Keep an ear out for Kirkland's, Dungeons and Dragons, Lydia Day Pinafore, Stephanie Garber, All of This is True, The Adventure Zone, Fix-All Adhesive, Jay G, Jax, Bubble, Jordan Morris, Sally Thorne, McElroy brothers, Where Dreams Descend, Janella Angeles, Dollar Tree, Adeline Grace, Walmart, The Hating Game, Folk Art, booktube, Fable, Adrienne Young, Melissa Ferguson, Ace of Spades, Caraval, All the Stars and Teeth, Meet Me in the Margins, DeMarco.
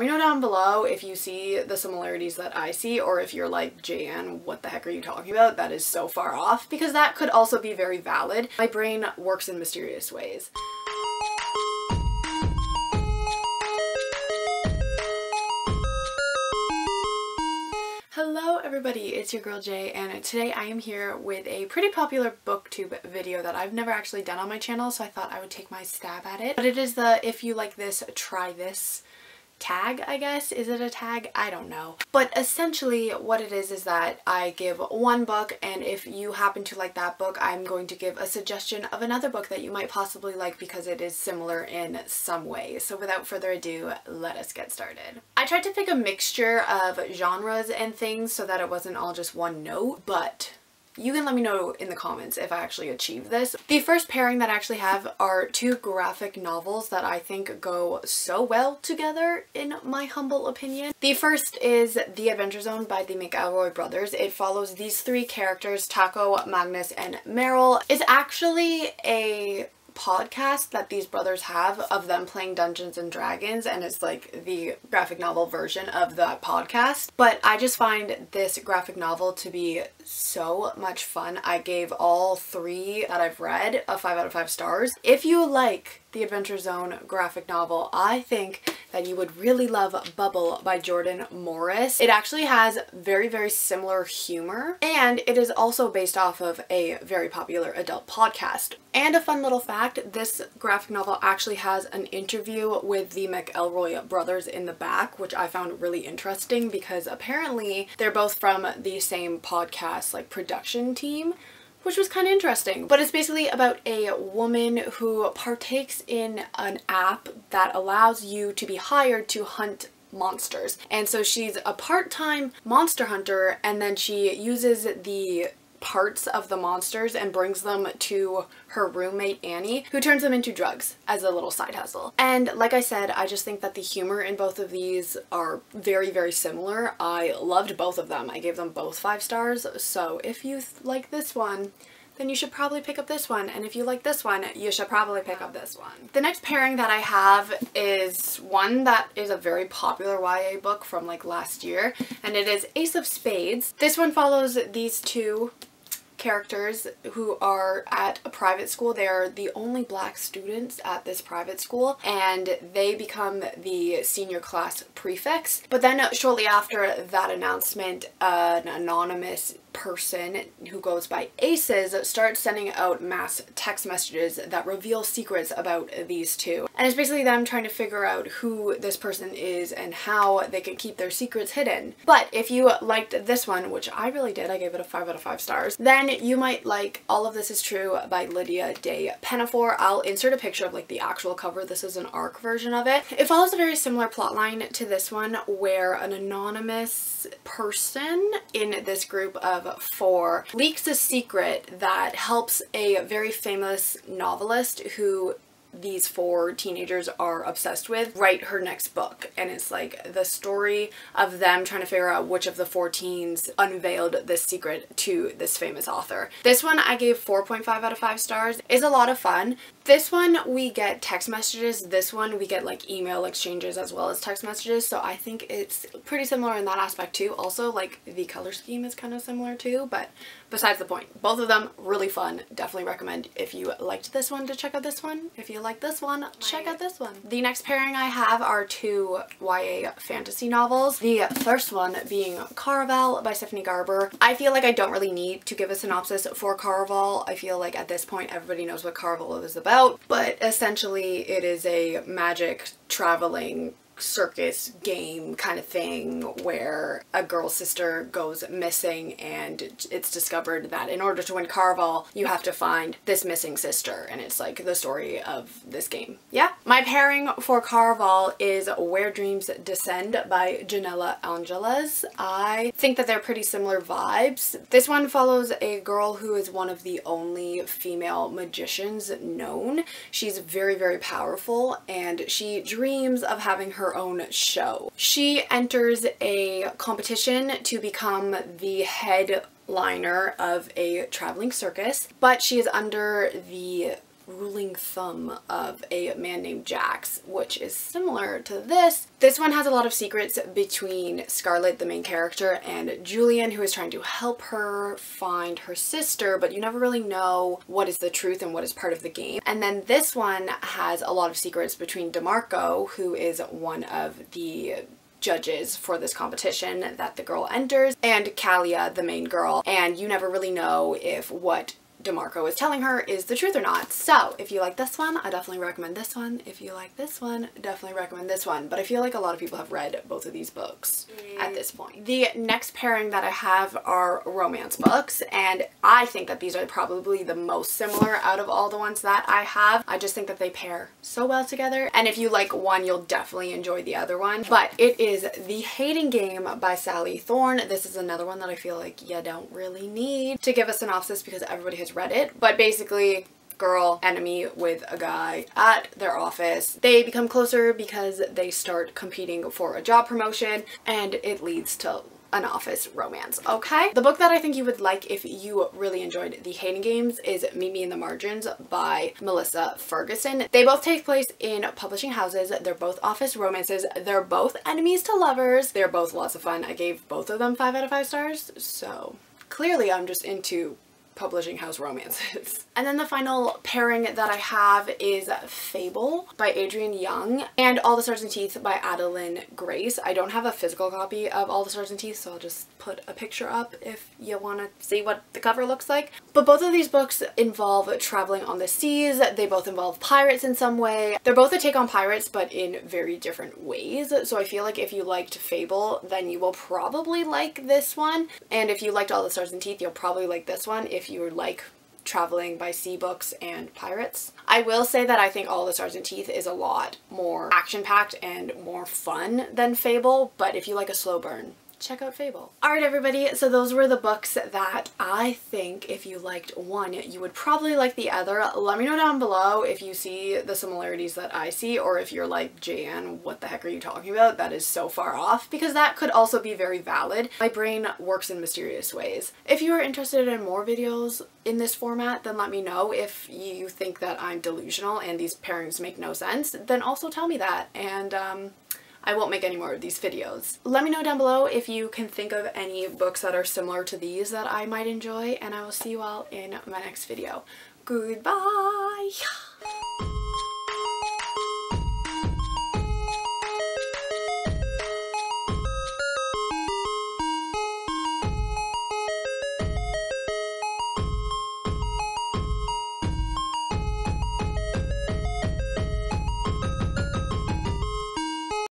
Let me know down below if you see the similarities that I see, or if you're like, Jan, what the heck are you talking about? That is so far off, because that could also be very valid. My brain works in mysterious ways. Hello everybody, it's your girl Jay, and today I am here with a pretty popular booktube video that I've never actually done on my channel, so I thought I would take my stab at it. But it is the if you like this, try this tag, I guess? Is it a tag? I don't know. But essentially what it is that I give one book, and if you happen to like that book, I'm going to give a suggestion of another book that you might possibly like because it is similar in some way. So without further ado, let us get started. I tried to pick a mixture of genres and things so that it wasn't all just one note, but you can let me know in the comments if I actually achieve this. The first pairing that I actually have are two graphic novels that I think go so well together, in my humble opinion. The first is The Adventure Zone by the McElroy brothers. It follows these three characters, Taco, Magnus, and Meryl. It's actually a podcast that these brothers have of them playing Dungeons and Dragons, and it's like the graphic novel version of that podcast. But I just find this graphic novel to be so much fun. I gave all three that I've read a 5 out of 5 stars. If you like the Adventure Zone graphic novel, I think that you would really love Bubble by Jordan Morris. It actually has very, very similar humor, and it is also based off of a very popular adult podcast. And a fun little fact, this graphic novel actually has an interview with the McElroy brothers in the back, which I found really interesting because apparently they're both from the same podcast, like, production team, which was kind of interesting. But it's basically about a woman who partakes in an app that allows you to be hired to hunt monsters. And so she's a part-time monster hunter, and then she uses the parts of the monsters and brings them to her roommate Annie, who turns them into drugs as a little side hustle. And like I said, I just think that the humor in both of these are very, very similar. I loved both of them. I gave them both 5 stars, so if you like this one, then you should probably pick up this one, and if you like this one, you should probably pick up this one. The next pairing that I have is one that is a very popular YA book from like last year, and it is Ace of Spades. This one follows these two characters who are at a private school. They are the only black students at this private school, and they become the senior class prefects. But then shortly after that announcement, an anonymous person who goes by Aces starts sending out mass text messages that reveal secrets about these two. And it's basically them trying to figure out who this person is and how they can keep their secrets hidden. But if you liked this one, which I really did, I gave it a 5 out of 5 stars, then you might like All of This is True by Lydia Day Pinafore. I'll insert a picture of like the actual cover. This is an ARC version of it. It follows a very similar plotline to this one, where an anonymous person in this group of four leaks a secret that helps a very famous novelist who these four teenagers are obsessed with write her next book. And it's like the story of them trying to figure out which of the four teens unveiled this secret to this famous author. This one I gave 4.5 out of 5 stars. It's a lot of fun. This one we get text messages, this one we get like email exchanges as well as text messages, so I think it's pretty similar in that aspect too. Also, like, the color scheme is kind of similar too, but besides the point, both of them really fun. Definitely recommend if you liked this one to check out this one. If you like this one, check out this one. The next pairing I have are two YA fantasy novels. The first one being Caraval by Stephanie Garber. I feel like I don't really need to give a synopsis for Caraval. I feel like at this point everybody knows what Caraval is about, but essentially it is a magic traveling circus game kind of thing where a girl's sister goes missing, and it's discovered that in order to win Caraval, you have to find this missing sister, and it's like the story of this game. Yeah. My pairing for Caraval is Where Dreams Descend by Janella Angeles. I think that they're pretty similar vibes. This one follows a girl who is one of the only female magicians known. She's very, very powerful, and she dreams of having her own show. She enters a competition to become the headliner of a traveling circus, but she is under the ruling thumb of a man named Jax, which is similar to this. This one has a lot of secrets between Scarlett, the main character, and Julian, who is trying to help her find her sister, but you never really know what is the truth and what is part of the game. And then this one has a lot of secrets between DeMarco, who is one of the judges for this competition that the girl enters, and Kalia, the main girl, and you never really know if what DeMarco is telling her is the truth or not. So if you like this one, I definitely recommend this one. If you like this one, definitely recommend this one. But I feel like a lot of people have read both of these books at this point. The next pairing that I have are romance books, and I think that these are probably the most similar out of all the ones that I have. I just think that they pair so well together, and if you like one, you'll definitely enjoy the other one. But it is The Hating Game by Sally Thorne. This is another one that I feel like you don't really need to give a synopsis because everybody has read it, but basically girl enemy with a guy at their office. They become closer because they start competing for a job promotion, and it leads to an office romance, okay? The book that I think you would like if you really enjoyed The Hating Games is Meet Me in the Margins by Melissa Ferguson. They both take place in publishing houses. They're both office romances. They're both enemies to lovers. They're both lots of fun. I gave both of them 5 out of 5 stars, so clearly I'm just into publishing house romances. And then the final pairing that I have is Fable by Adrienne Young and All the Stars and Teeth by Adeline Grace. I don't have a physical copy of All the Stars and Teeth, so I'll just put a picture up if you want to see what the cover looks like. But both of these books involve traveling on the seas. They both involve pirates in some way. They're both a take on pirates, but in very different ways. So I feel like if you liked Fable, then you will probably like this one. And if you liked All the Stars and Teeth, you'll probably like this one if you like traveling by sea books and pirates. I will say that I think All the Stars and Teeth is a lot more action-packed and more fun than Fable, but if you like a slow burn, check out Fable. Alright everybody, so those were the books that I think if you liked one, you would probably like the other. Let me know down below if you see the similarities that I see, or if you're like, Jan, what the heck are you talking about? That is so far off, because that could also be very valid. My brain works in mysterious ways. If you are interested in more videos in this format, then let me know. If you think that I'm delusional and these pairings make no sense, then also tell me that, and I won't make any more of these videos. Let me know down below if you can think of any books that are similar to these that I might enjoy, and I will see you all in my next video. Goodbye!